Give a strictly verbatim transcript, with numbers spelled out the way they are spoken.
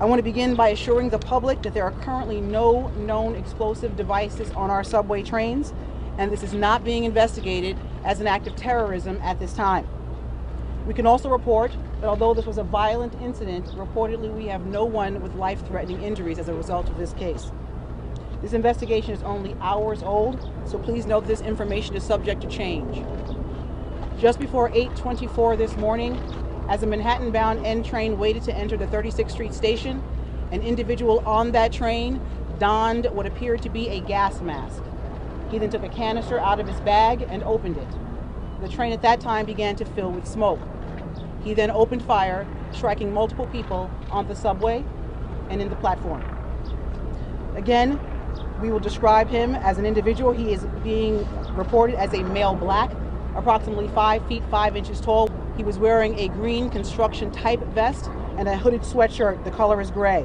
I want to begin by assuring the public that there are currently no known explosive devices on our subway trains, and this is not being investigated as an act of terrorism at this time. We can also report that although this was a violent incident, reportedly we have no one with life-threatening injuries as a result of this case. This investigation is only hours old, so please note this information is subject to change. Just before eight twenty-four this morning, as a Manhattan-bound N train waited to enter the thirty-sixth Street station, an individual on that train donned what appeared to be a gas mask. He then took a canister out of his bag and opened it. The train at that time began to fill with smoke. He then opened fire, striking multiple people on the subway and in the platform. Again, we will describe him as an individual. He is being reported as a male black, approximately five feet, five inches tall. He was wearing a green construction type vest and a hooded sweatshirt. The color is gray.